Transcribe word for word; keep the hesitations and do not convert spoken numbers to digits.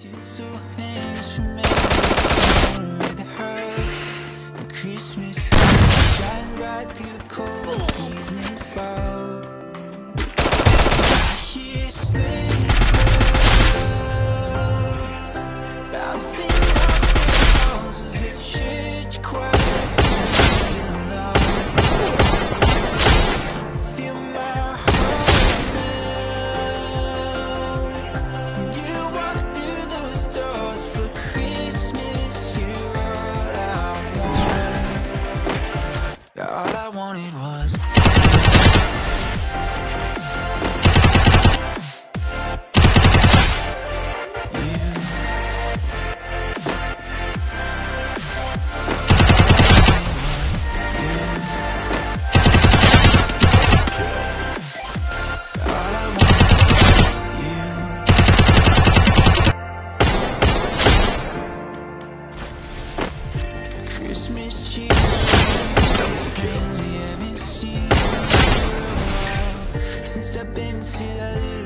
Christmas cheer, something we haven't seen for a while, since I've been to that little